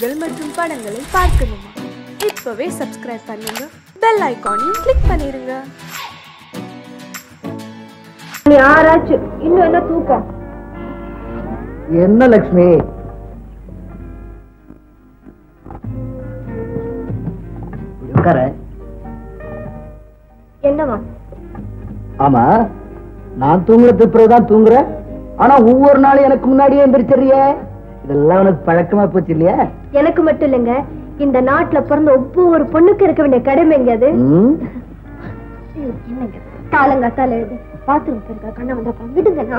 நிகழ்ச்சிகள் மற்றும் படங்களை பார்க்கணுமா? இப்பவே சப்ஸ்கிரைப் பண்ணுங்க, பெல் ஐகானையும் கிளிக் பண்ணிருங்க. யாராச்சு இன்னும் என்ன தூக்கம்? என்ன லட்சுமி, என்னவா? ஆமா, நான் தூங்குறதுக்கு பிறகுதான் தூங்குற. ஆனா ஒவ்வொரு நாளும் எனக்கு முன்னாடியே எந்திரிச்சிடுறிய. இதெல்லாம் உனக்கு பழக்கமா போச்சு இல்லையா? எனக்கு மட்டும் இல்லைங்க, இந்த நாட்டுல பிறந்த ஒவ்வொரு பொண்ணுக்கு இருக்க வேண்டிய கடமை எங்கேயாது. காலங்காத்தால பாத்ரூம் போயிருக்கா, கண்ணா வந்தா விடுங்கண்ணா.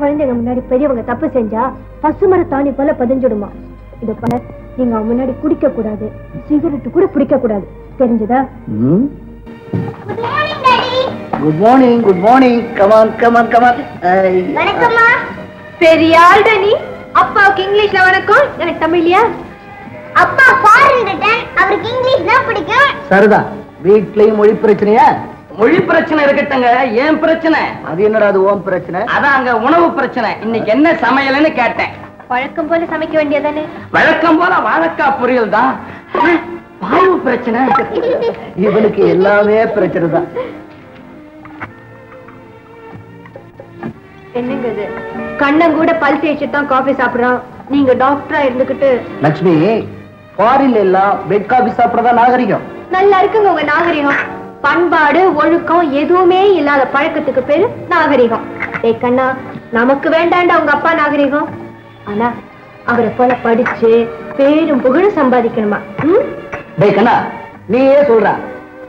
குழந்தைங்க முன்னாடி பெரியவங்க தப்பு செஞ்சா பசுமர தாணி போல பதிஞ்சுடுமா. இத போல நீங்க அவன் முன்னாடி குடிக்க கூடாது, சிகரெட்டு கூட பிடிக்க கூடாது, தெரிஞ்சதா? Good morning, good morning. Come on come on come on. வணக்கம்மா. பெரியாள் டனி, அப்பாவுக்கு இங்கிலீஷ்ல வணக்கம், எனக்கு தமிழ்யா. அப்பா ஃபாரின், அவருக்கு இங்கிலீஷ் தான் பிடிக்கும். சரிதா, வீட்லயும் மொழி பிரச்சனையா? மொழி பிரச்சனை இருக்கட்டுங்க, ஏன் பிரச்சனை? அது என்னடா அது ஓம் பிரச்சனை? அதான் அங்க உணவு பிரச்சனை. இன்னைக்கு என்ன சமையல்னு கேட்டேன். வழக்கம் போல சமைக்க வேண்டியதானே. வழக்கம் போல வாழைக்காய் பொரியல் தான். வாயு பிரச்சனை. இவனுக்கு எல்லாமே பிரச்சனை தான். என்னங்குது கண்ணன் கூட பல் தேய்ச்சி தான் காஃபி சாப்பிடுறான். நீங்க டாக்டரா இருந்துகிட்டு லட்சுமி, ஃபாரின்ல எல்லாம் பெட் காஃபி சாப்பிடறதா நாகரிகம். நல்லா இருக்குங்க உங்க நாகரிகம். பண்பாடு ஒழுக்கம் எதுவுமே இல்லாத பழக்கத்துக்கு பேரு நாகரிகம். ஏ கண்ணா, நமக்கு வேண்டாண்ட அவங்க அப்பா நாகரிகம். ஆனா அவரை போல படிச்சு பேரும் புகழும் சம்பாதிக்கணுமா? கண்ணா, நீயே சொல்ற.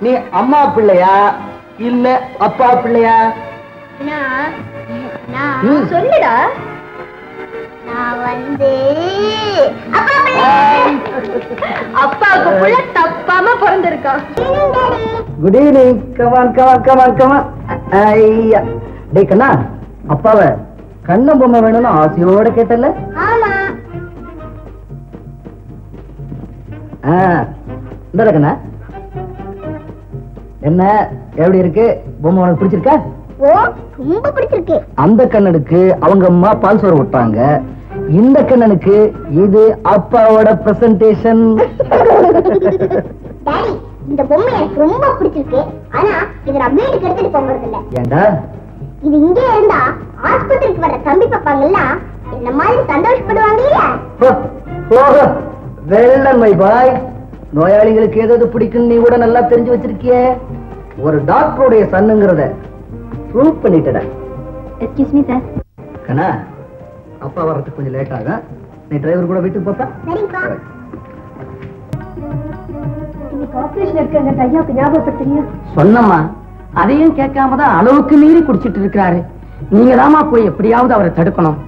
நீ அம்மா பிள்ளையா இல்ல அப்பா பிள்ளையா? சொல்லுடா. அப்பாவுக்கு புள்ள தப்பாம பிறந்திருக்கான். Good evening. Come on come on come on come on. ஐயா டே கண்ணா, அப்பாவை கண்ணன் பொம்மை வேணும்னு ஆசையோட கேட்டல? ஆமா. இந்த கண்ணா, என்ன எப்படி இருக்கு பொம்மை? உனக்கு பிடிச்சிருக்கா? ஓ, ரொம்ப பிடிச்சிருக்கு. அந்த கண்ணனுக்கு அவங்க அம்மா பால் சோறு விட்டாங்க. இந்த கண்ணனுக்கு இது அப்பாவோட பிரசன்டேஷன். இந்த பொம்மை எனக்கு ரொம்ப பிடிச்சிருக்கு. ஆனா இத நான் வீட்டுக்கு எடுத்துட்டு போறது இல்ல. ஏண்டா? இது இங்கே இருந்தா ஆஸ்பத்திரிக்கு வர தம்பி பாப்பாங்க எல்லாம் என்ன மாதிரி சந்தோஷப்படுவாங்க இல்ல? ஓஹோ, வெள்ளன் மை பாய், நோயாளிகளுக்கு ஏதாவது பிடிக்கும் நீ கூட நல்லா தெரிஞ்சு வச்சிருக்கியே. ஒரு டாக்டருடைய சன்னுங்கறத ப்ரூவ் பண்ணிட்டடா. Excuse me sir. கண்ணா, அப்பா வரதுக்கு கொஞ்சம் லேட் ஆகும். நீ டிரைவர் கூட வீட்டுக்கு போப்பா. சரிப்பா. சொன்னம்மா, அதையும் கேட்காமதான் அளவுக்கு மீறி குடிச்சிட்டு இருக்கிறாரு. நீங்க தாமா போய் எப்படியாவது அவரை தடுக்கணும்.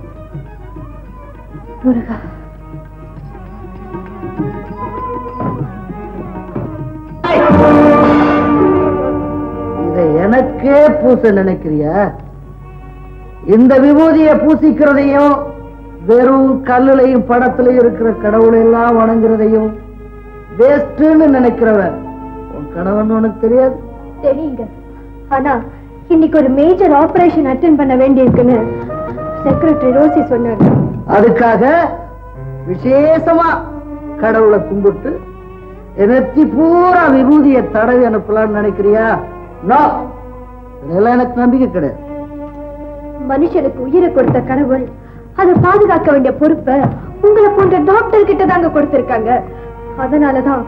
இதை எனக்கே பூச நினைக்கிறியா? இந்த விபூதியை பூசிக்கிறதையும் வெறும் கல்லுலையும் படத்திலையும் இருக்கிற கடவுளை எல்லாம் வணங்குறதையும் வேஸ்ட்னு நினைக்கிறவன் உன் கணவன். உனக்கு தெரியாது? தெரியுங்க. ஆனா இன்னைக்கு ஒரு மேஜர் ஆபரேஷன் அட்டெண்ட் பண்ண வேண்டியிருக்குன்னு செக்ரட்டரி ரோசி சொன்னாங்க. அதுக்காக விசேஷமா கடவுளை கும்பிட்டு எனத்தி பூரா விபூதியை தடவி அனுப்பலான்னு நினைக்கிறியா? நான் இதெல்லாம் எனக்கு நம்பிக்கை கிடையாது. மனுஷனுக்கு உயிரை கொடுத்த கடவுள் அதை பாதுகாக்க வேண்டிய பொறுப்பை உங்களை போன்ற டாக்டர் கிட்ட தாங்க கொடுத்திருக்காங்க. அதனாலதான்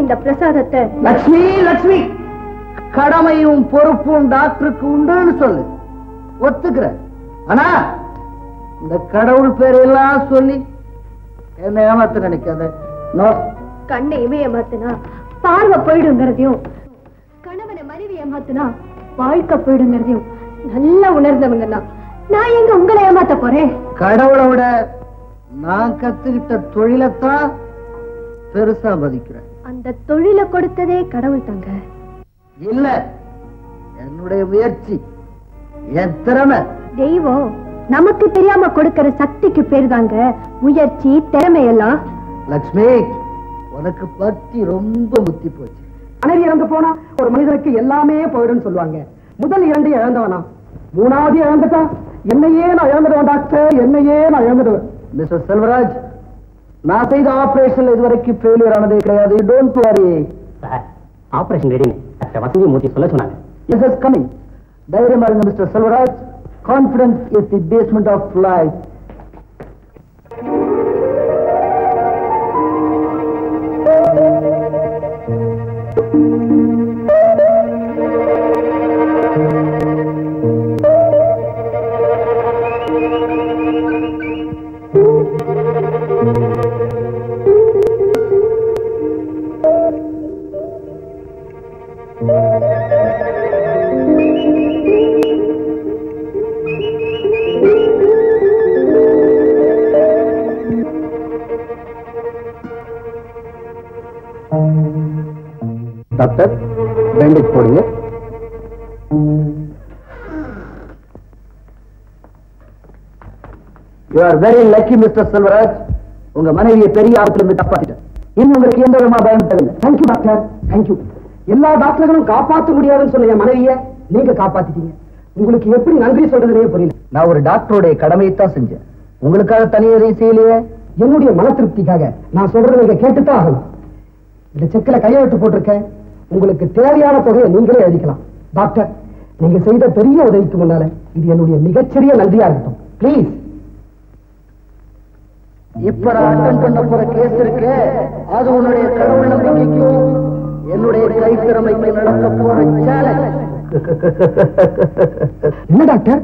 இந்த பிரசாதத்தை. லட்சுமி லட்சுமி, கடமையும் பொறுப்பும் டாக்டருக்கு உண்டுன்னு சொல்லு, ஒத்துக்கிற. ஆனா இந்த கடவுள் பேரெல்லாம் சொல்லி என்ன ஏமாத்த நினைக்காத. கண்ணையுமே ஏமாத்தினா பார்வை போயிடுங்கிறதையும், கணவனை மனைவி ஏமாத்தினா வாழ்க்கை போயிடுங்கிறதையும் நல்லா உணர்ந்தவங்கன்னா நான் எங்க உங்களை ஏமாத்த போறேன்? கடவுளோட நான் கத்துக்கிட்ட தொழிலத்தான் பெருசா மதிக்கிறேன். அந்த தொழில கொடுத்ததே கடவுள் தாங்க. இல்ல, என்னுடைய முயற்சி, என் திறமை. தெய்வம் நமக்கு தெரியாம கொடுக்கிற சக்திக்கு பேர் தாங்க முயற்சி, திறமையெல்லாம். லட்சுமி, உனக்கு பத்தி ரொம்ப முத்தி போச்சு. மனைவி இறந்து போனா ஒரு மனிதனுக்கு எல்லாமே போயிடும் சொல்லுவாங்க. முதல் 2 இழந்தவனா, 3ஆவது இழந்துட்டா. என்னையே நான் இழந்துடுவேன் டாக்டர், என்னையே நான் இழந்துடுவேன். மிஸ்டர் செல்வராஜ், நான் செய்த ஆபரேஷன்ல இதுவரைக்கும் ஃபெயிலியர் ஆனதே கிடையாது. Don't worry sir. Operation ready. Doctor Vasanthi Murthy சொல்ல சொன்னாங்க. Yes yes coming. தைரியமா இருங்க mister Selvaraj. Confidence is the basement of life. You are very lucky, Mr. Selvaraj. உங்க மனைவியை பெரிய ஆபத்துல இருந்து காப்பாத்திட்டேன். இன்னும் உங்களுக்கு எந்த விதமா பயம் தெரியல. Thank you doctor, thank you. எல்லா டாக்டர்களும் காப்பாற்ற முடியாதுன்னு சொன்ன என் மனைவியை நீங்க காப்பாத்திட்டீங்க. உங்களுக்கு எப்படி நன்றி சொல்றதுனே புரியல. நான் ஒரு டாக்டருடைய கடமையை தான் செஞ்சேன். உங்களுக்காக தனியா எதையும் செய்யலையே. என்னுடைய மன திருப்திக்காக நான் சொல்றதை நீங்க கேட்டுத்தான் ஆகணும். இந்த செக்கில கையெழுத்து போட்டிருக்கேன். உங்களுக்கு தேவையான தொகையை நீங்களே எழுதிக்கலாம். டாக்டர், நீங்க செய்த பெரிய உதவிக்கு முன்னால இது என்னுடைய மிகச்சிறிய நன்றியா இருக்கட்டும். பிளீஸ். இப்ப நான் அட்டன் பண்ண போற கேஸ் இருக்கு. அது உன்னுடைய கடவுள் நம்பிக்கைக்கும் என்னுடைய கைத்திறமைக்கு நடக்க போற சேலஞ்ச். என்ன டாக்டர்?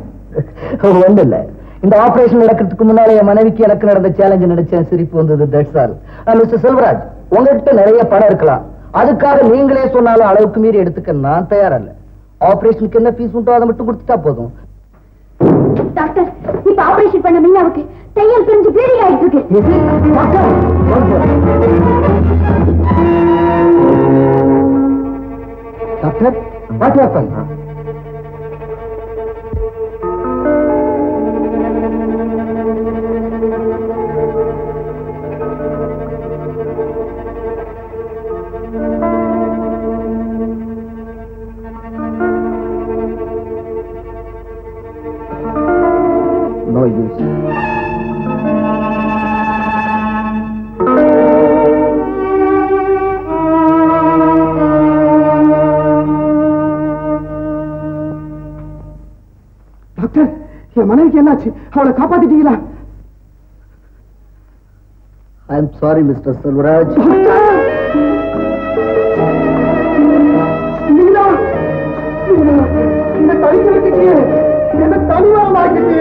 ஒண்ணு இல்ல. இந்த ஆபரேஷன் நடக்கிறதுக்கு முன்னால என் மனைவிக்கு எனக்கு நடந்த சேலஞ்ச் நினைச்சேன், சிரிப்பு வந்தது. That's all. மிஸ்டர் செல்வராஜ், உங்ககிட்ட நிறைய பணம் இருக்கலாம். அதுக்காக நீங்களே சொன்னாலும் அளவுக்கு மீறி எடுத்துக்க நான் தயாரா இல்ல. ஆபரேஷனுக்கு என்ன ஃபீஸ் உண்டோ அதை மட்டும் கொடுத்துட்டா போதும். டாக்டர், இப்ப ஆபரேஷன் பண்ண மீனாவுக்கு தையல் பிரிஞ்சு ப்ளீடிங் ஆயிட்டு இருக்கு. Doctor, doctor, what happen? மனைவிக்கு என்னாச்சு? அவளை காப்பாத்திட்டீங்களா? I am sorry mister Selvaraj. இந்த தலைக்கு என்ன தனிவாக்கிட்டு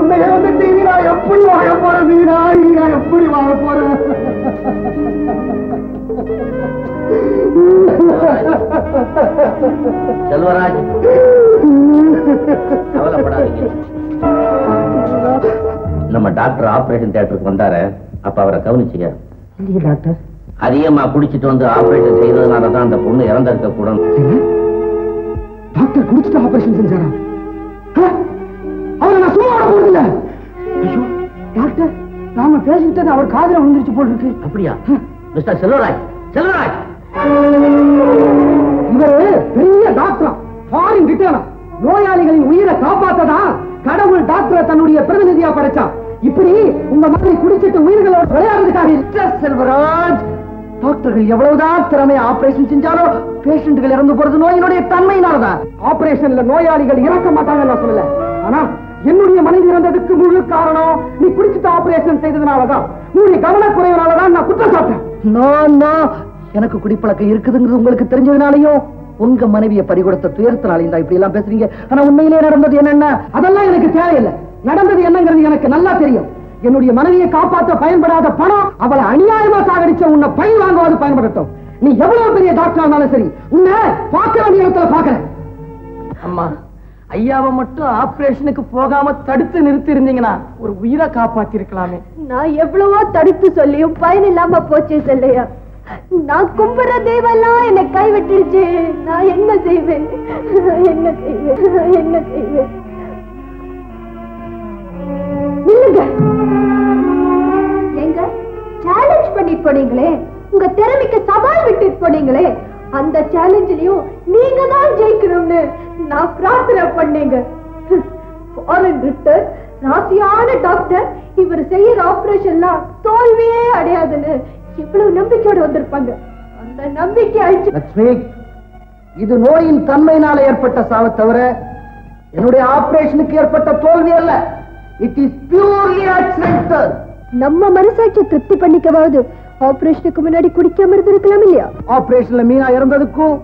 உன்னைய வந்து மீனா எப்படி வாழ போற? மீனா மீனா எப்படி வாழ போற? செல்வராஜ், கவலைப்படாதீங்க. நம்ம டாக்டர் ஆபரேஷன் தியேட்டருக்கு வந்தாரு. அப்ப அவரை கவனிச்சுங்க. டாக்டர் அதிகமா குடிச்சிட்டு வந்து ஆபரேஷன் செய்ததுனாலதான் அந்த பொண்ணு இறந்திருக்க கூடாது. டாக்டர் குடிச்சிட்டு ஆபரேஷன் செஞ்சாரா? அவரை நான் சும்மா போறது இல்ல. டாக்டர், நாம பேசிக்கிட்டது அவர் காதுல விழுந்துருச்சு போல் இருக்கு. அப்படியா? மிஸ்டர் செல்வராஜ், செல்வராஜ், இவரு பெரிய டாக்டர், ஃபாரின் ரிட்டர்னா. நோயாளிகளின் உயிரை காப்பாத்ததா கடவுள் டாக்டரை தன்னுடைய பிரதிநிதியா படைச்சா. இப்படி உங்க மாதிரி குடிச்சிட்டு உயிர்களோட விளையாடுறதுக்காக செல்வராஜ், டாக்டர்கள் எவ்வளவுதான் திறமையா ஆபரேஷன் செஞ்சாலும் பேஷண்ட்கள் இறந்து போறது நோயினுடைய தன்மையினாலதான். ஆபரேஷன்ல நோயாளிகள் இறக்க மாட்டாங்க நான் சொல்லல. ஆனா என்னுடைய மனைவி இறந்ததுக்கு முழு காரணம் நீ குடிச்சிட்டு ஆபரேஷன் செய்ததுனாலதான். உன்னுடைய கவனக்குறைவுனாலதான் நான் குற்றம் சாப்பிட்டேன். எனக்கு குடிப்பழக்கம் இருக்குதுங்கிறது உங்களுக்கு தெரிஞ்சதுனாலையும் உங்க மனைவியை பறிகொடுத்த துயரத்தினாலையும் தான் இப்படி எல்லாம் பேசுறீங்க. ஆனா உண்மையிலே நடந்தது என்னன்னா அதெல்லாம் எனக்கு தேவையில்லை. நடந்தது என்னங்கிறது எனக்கு நல்லா தெரியும். என்னுடைய மனைவியை காப்பாற்ற பயன்படாத பணம் அவளை அநியாயமா சாகடிச்ச உன்னை பணி வாங்குவது பயன்படுத்தும். நீ எவ்வளவு பெரிய டாக்டர் ஆனாலும் சரி உன்னை பார்க்கிற நேரத்துல பாக்குறேன். அம்மா, ஐயாவை மட்டும் ஆபரேஷனுக்கு போகாம தடுத்து நிறுத்தி இருந்தீங்கன்னா ஒரு உயிரை காப்பாத்தி இருக்கலாமே. நான் எவ்வளவோ தடுத்து சொல்லியும் பயன் இல்லாம போச்சே செல்லையா. நான் கும்பிடுற தெய்வெல்லாம் என்னை கைவிட்டுருச்சு. நான் என்ன செய்வேன்? என்ன செய்வேன்? என்ன செய்வேன்? எங்க சேலஞ்ச் பண்ணிட்டு போனீங்களே, உங்க திறமைக்கு சவால் விட்டுட்டு போனீங்களே, அந்த சேலஞ்சிலையும் நீங்க தான் ஜெயிக்கணும்னு நான் பிரார்த்தனை பண்ணீங்க. ராசியான டாக்டர் இவர் செய்யற ஆபரேஷன்லாம் தோல்வியே திருப்தி பண்ணிக்கவாவது மீனா இறந்ததுக்கும்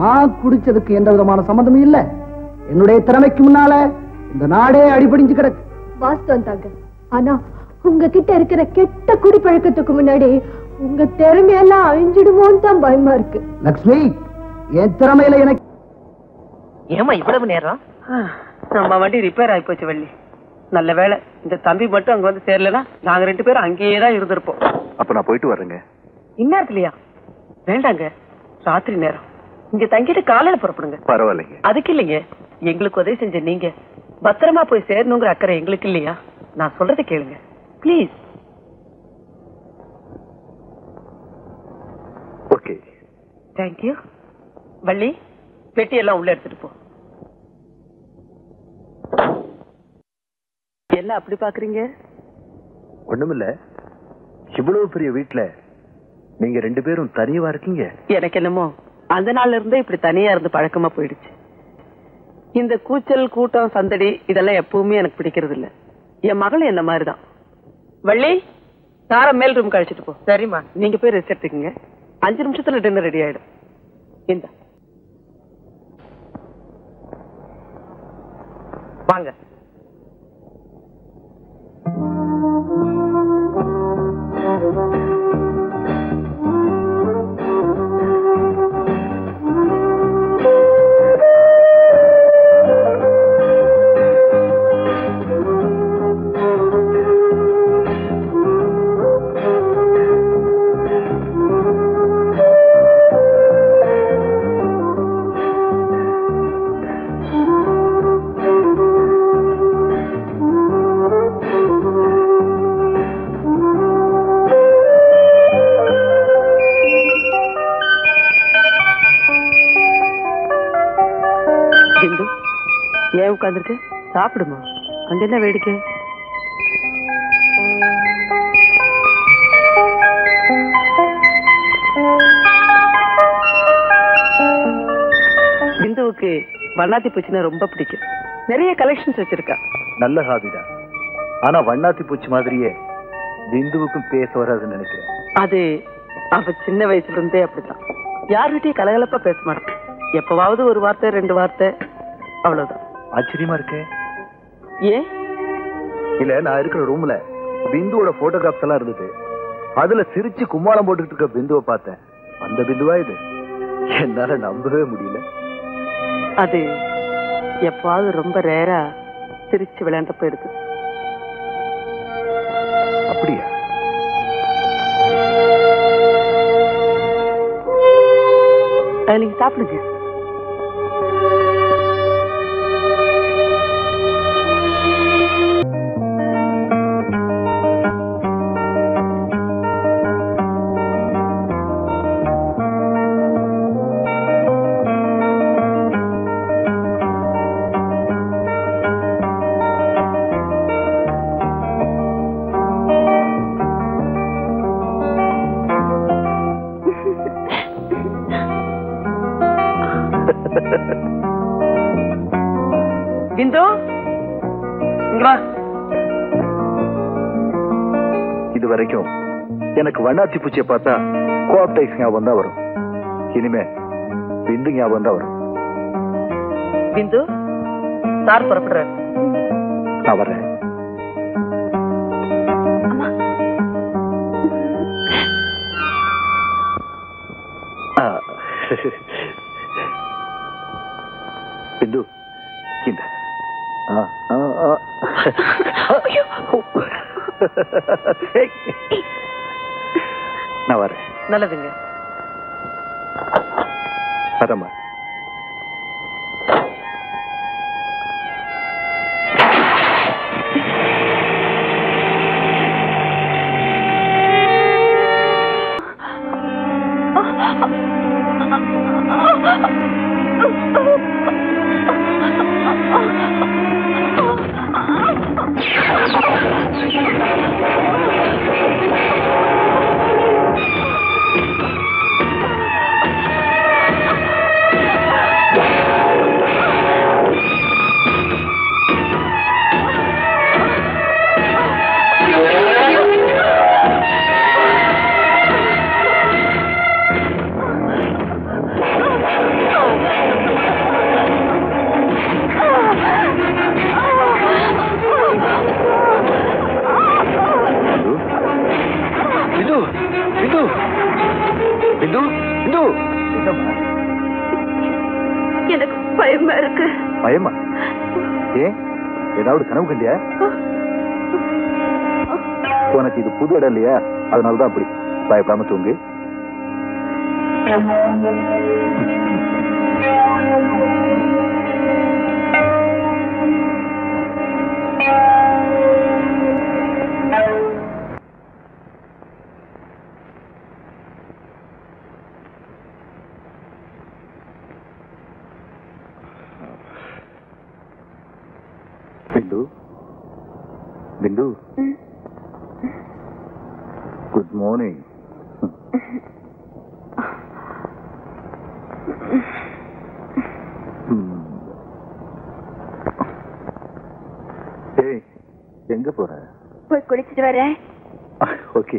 நான் குடிச்சதுக்கு எந்த விதமான சம்பந்தமும் இல்ல. என்னுடைய திறமைக்கு முன்னால இந்த நாடே அடிபடிஞ்சு கிடக்கு. வாஸ்தவம் தாங்க. ஆனா உங்ககிட்ட இருக்கிற கெட்ட குடி பழக்கத்துக்கு முன்னாடி உங்க திறமையெல்லாம் அழிஞ்சிடுவோன்னு தான் பயமா இருக்கு. லக்ஷ்மி, என் திறமையில எனக்கு ஏமா இவ்வளவு நேரம்? நம்ம வண்டி ரிப்பேர் ஆகி போச்சு வள்ளி. நல்ல வேளை இந்த தம்பி மட்டும் அங்க வந்து சேரலனா நாங்க ரெண்டு பேரும் அங்கேயே தான் இருந்திருப்போம். அப்ப நான் போயிட்டு வரேங்க. இந்நேரத்துலயா? வேண்டாங்க, ராத்திரி நேரம் இங்க தங்கிட்டு காலையில புறப்படுங்க. பரவாயில்லைங்க. அதுக்கு இல்லைங்க, எங்களுக்கு உதவி செஞ்ச நீங்க பத்திரமா போய் சேரணுங்கிற அக்கறை எங்களுக்கு இல்லையா? நான் சொல்றத கேளுங்க பிளீஸ். Okay, thank you. வள்ளி, பெட்டியெல்லாம் உள்ள எடுத்துட்டு போ. என்ன அப்படி பாக்குறீங்க? ஒண்ணுமில்ல, இவ்வளவு பெரிய வீட்டுல நீங்க ரெண்டு பேரும் தனியா இருக்கீங்க. எனக்கு என்னமோ அந்த நாள்ல இருந்தே இப்படி தனியா இருந்து பழக்கமா போயிடுச்சு. இந்த கூச்சல் கூட்டம் சந்தடி இதெல்லாம் எப்பவுமே எனக்கு பிடிக்கிறது இல்ல. என் மகளும் என்ன மாதிரிதான். வள்ளி, தார மேல் ரூம் கழிச்சிட்டு போ. சரிம்மா, நீங்க போய் ரெஸ்ட் எடுத்துக்கங்க. 5 நிமிஷத்துல டின்னர் ரெடி ஆயிடும். இந்த வாங்க. சாப்பிடுமா? அங்க என்ன வேடிக்கை? இந்துவுக்கு வண்ணாத்தி பூச்சினா ரொம்ப பிடிக்கும். நிறைய கலெக்ஷன்ஸ் வச்சிருக்கா. நல்ல ஹாபிதா. ஆனா வண்ணாத்தி பூச்சி மாதிரியே இந்துவுக்கும் பேச வராதுன்னு நினைக்கிறேன். அது அவ சின்ன வயசுல இருந்தே அப்படித்தான். யார்கிட்டயும் கலகலப்பா பேச மாட்டேன். எப்பவாவது ஒரு வார்த்தை 2 வார்த்தை அவ்வளவுதான். ஆச்சரியமா இருக்கு. ஏன் இல்ல, நான் இருக்கிற ரூம்ல பிந்துவோட போட்டோகிராப்ஸ் எல்லாம் இருந்தது. அதுல சிரிச்சு கும்மாளம் போட்டுக்கிட்டு இருக்க பிந்துவை பார்த்தேன். அந்த பிந்துவா இது? என்னால நம்பவே முடியல. அது எப்பாவது ரொம்ப ரேரா சிரிச்சு விளையாண்ட போயிருக்கு. அப்படியா? நீங்க சாப்பிடுங்க. எனக்கு வண்ணாத்தி பூச்சியை பார்த்தா கோஆப்டைஸ் ஞாபகம் தான் வரும். இனிமே பிந்து ஞாபகம் தான் வரும். பிந்து சார் புறப்படுற நான் வர்றேன். பிந்து இந்த நான் வரேன். நல்லதுங்க. வரமா बिंदु बिंदु बिंदु बिंदु பயமா இருக்கு. பயமா? ஏன் ஏதாவது கனவு கண்டியா? உனக்கு இது புது இடம் இல்லையா, அதனாலதான் அப்படி. பயப்படாம தூங்கு. बिंदु बिंदु गुड मॉर्निंग. எங்க போற? போய் குளிச்சுட்டு வரேன். ஓகே.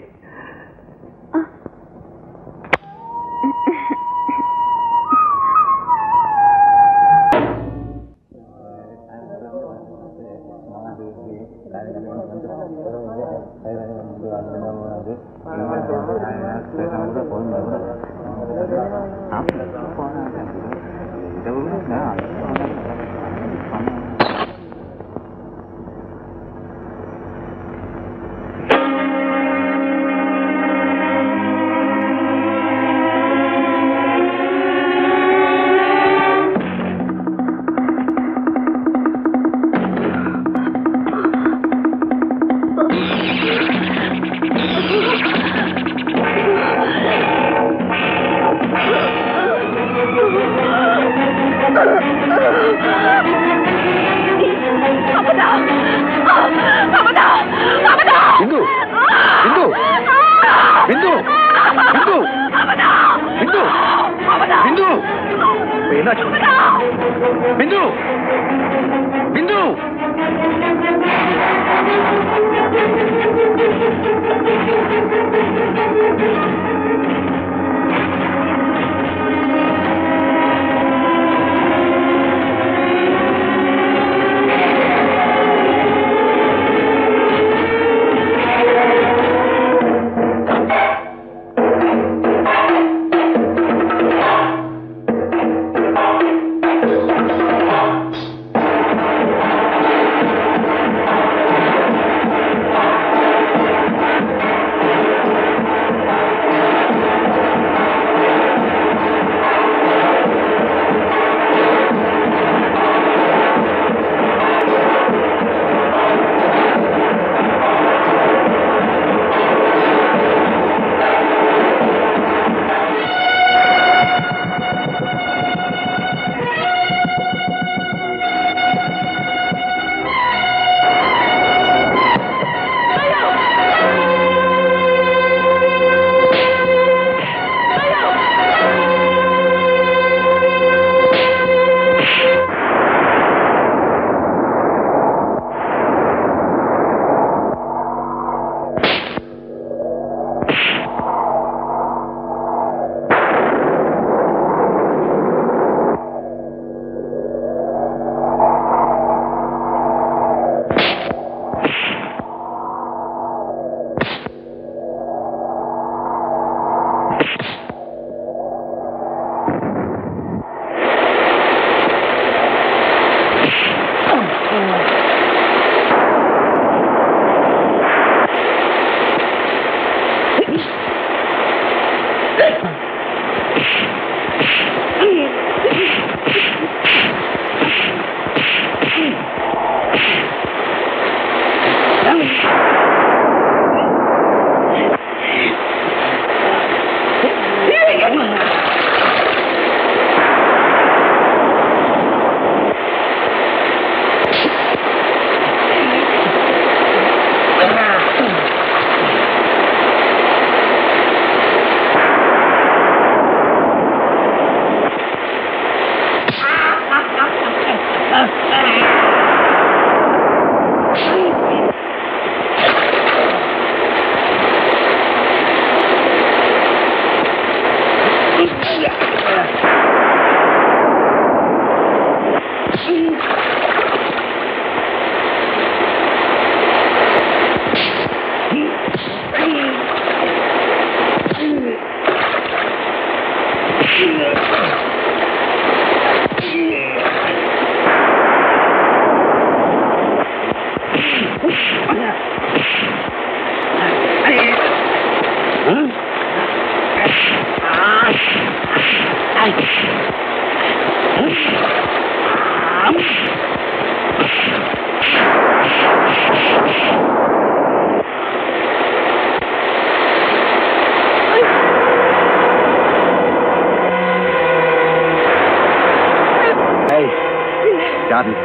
யார் நீ?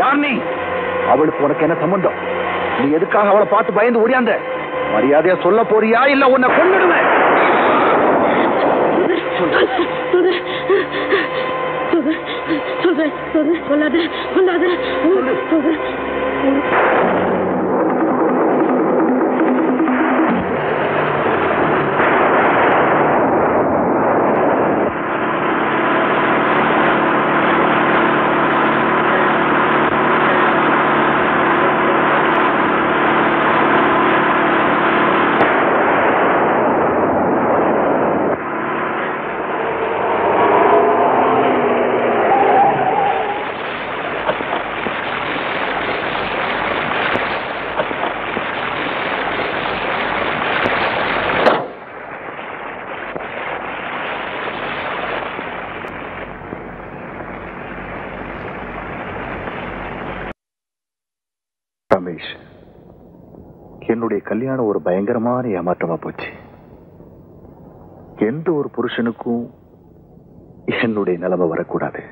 யார் நீ? அவளுக்கு உனக்கு என்ன சம்பந்தம்? நீ எதுக்காக அவளை பார்த்து பயந்து ஓடியாந்த? மரியாதையா சொல்ல போறியா இல்ல உன்னை கொன்னுடுவேன். கல்யாணம் ஒரு பயங்கரமான ஏமாற்றமா போச்சு. எந்த ஒரு புருஷனுக்கும் என்னுடைய நிலைமை வரக்கூடாது.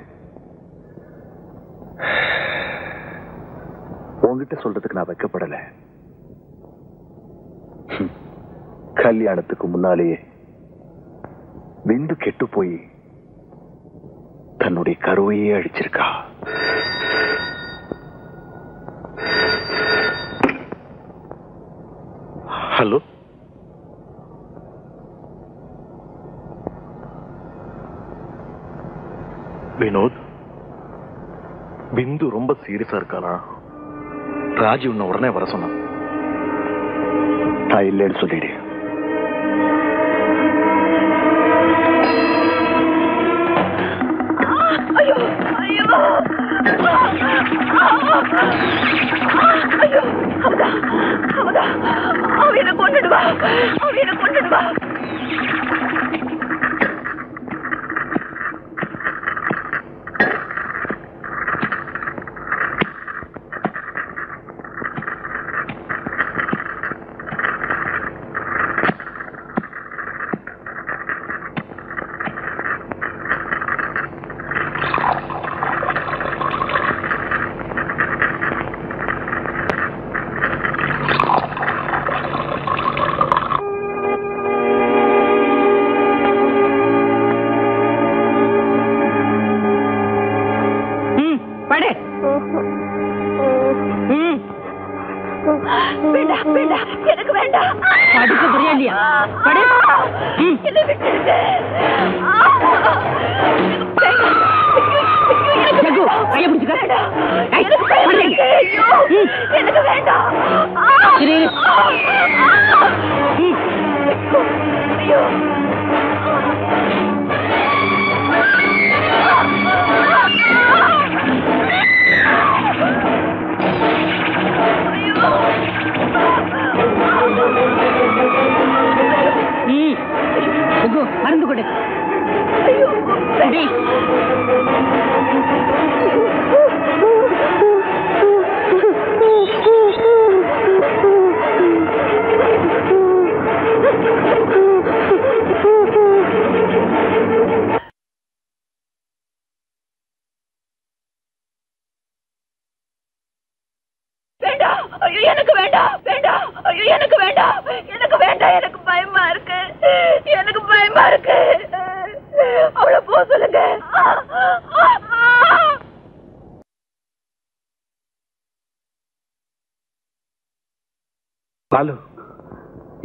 உங்ககிட்ட சொல்றதுக்கு நான் வைக்கப்படல. கல்யாணத்துக்கு முன்னாலேயே விந்து கெட்டு போய் தன்னுடைய கருவையே அழிச்சிருக்கா. ஹலோ, வினோத், பிந்து ரொம்ப சீரியஸா இருக்கானா? ராஜி உன்னை உடனே வர சொன்னான். நான் இல்லைன்னு சொல்லிடு.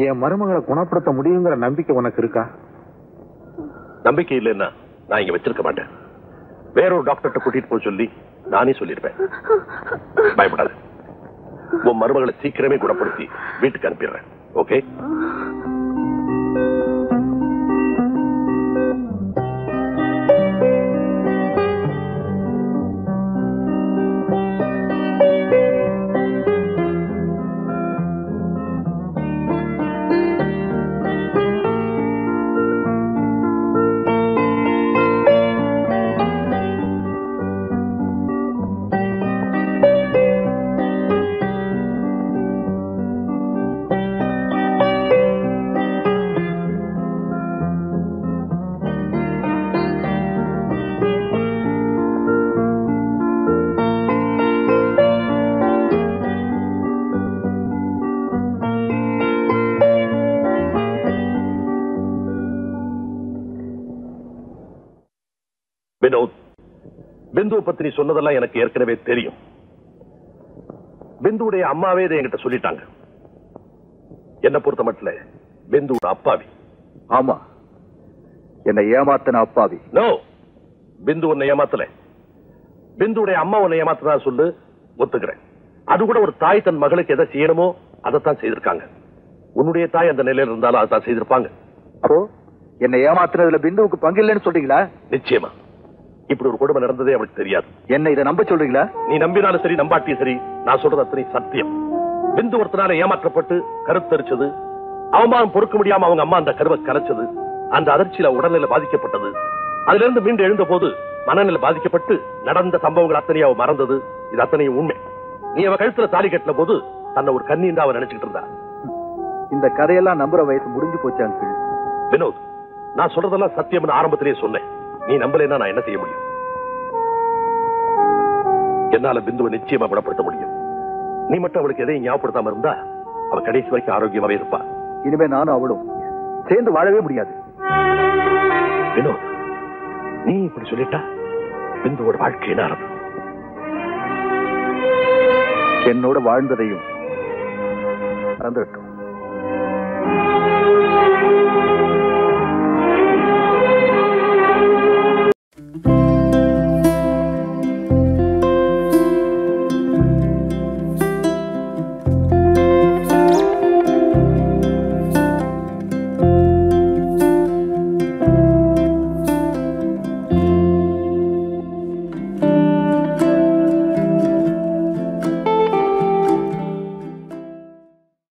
என் மருமகளை குணப்படுத்த முடியுங்கிற நம்பிக்கை உனக்கு இருக்கா? நம்பிக்கை இல்லைன்னா நான் இங்க வச்சிருக்க மாட்டேன். வேற ஒரு டாக்டர்ட்ட கூட்டிட்டு போய் சொல்லி நானே சொல்லிருப்பேன். பயப்படாத, உன் மருமகளை சீக்கிரமே குணப்படுத்தி வீட்டுக்கு அனுப்பிடுறேன். ஓகே? வினோத், பிந்து பத்தினி சொன்னதெல்லாம் எனக்கு ஏற்கனவே தெரியும். பிந்துடைய அம்மாவே இதை என்கிட்ட சொல்லிட்டாங்க. என்ன பொறுத்த மட்டும் பிந்து அப்பாவி. ஆமா, என்னை ஏமாத்தின அப்பாவி. நோ, பிந்து உன்னை ஏமாத்தல, பிந்துடைய அம்மா உன்னை ஏமாத்தினா சொல்லு, ஒத்துக்கிறேன். அது கூட ஒரு தாய் தன் மகளுக்கு எதை செய்யணுமோ அதைத்தான் செய்திருக்காங்க. உன்னுடைய தாய் அந்த நிலையில் இருந்தாலும் அதான் செய்திருப்பாங்க. அப்போ என்னை ஏமாத்துறதுல பிந்துவுக்கு பங்கு இல்லைன்னு சொல்றீங்களா? நிச்சயமா. இப்படி ஒரு கொடுமை நடந்ததே அவளுக்கு தெரியாது. என்ன இதை நம்ப சொல்றீங்களா? நீ நம்பினாலும் சரி, நம்பாட்டியும் சரி, நான் சொல்றது அத்தனை சத்தியம். பிந்து ஒருத்தனால ஏமாற்றப்பட்டு கருத்தரிச்சது, அவமானம் பொறுக்க முடியாம அவங்க அம்மா அந்த கருவை கலைச்சது, அந்த அதிர்ச்சியில உடல்நிலை பாதிக்கப்பட்டது, அதுல இருந்து மீண்டும் எழுந்த போது மனநிலை பாதிக்கப்பட்டு நடந்த சம்பவங்கள் அத்தனையும் அவ மறந்தது. இது அத்தனையும் உண்மை. நீ அவ கழுத்துல தாலி கட்டின போது தன்னை ஒரு கண்ணின்னு அவன் நினைச்சுக்கிட்டு இருந்தா. இந்த கதையெல்லாம் நம்புற வயசு முடிஞ்சு போச்சாங்க வினோத். நான் சொல்றதெல்லாம் சத்தியம்னு ஆரம்பத்திலேயே சொன்னேன். நீ நம்பலைன்னா நான் என்ன செய்ய முடியும்? என்னால பிந்துவை நிச்சயமா குணப்படுத்த முடியும். நீ மட்டும் அவளுக்கு எதையும் ஞாபகப்படுத்தாம இருந்தா அவ கடைசி வரைக்கும் ஆரோக்கியமாவே இருப்பா. இனிமே நானும் அவளும் சேர்ந்து வாழவே முடியாது வினோத். நீ இப்படி சொல்லிட்டா பிந்துவோட வாழ்க்கையை ஆரம்பம். என்னோட வாழ்ந்ததையும் நடந்துட்டும்.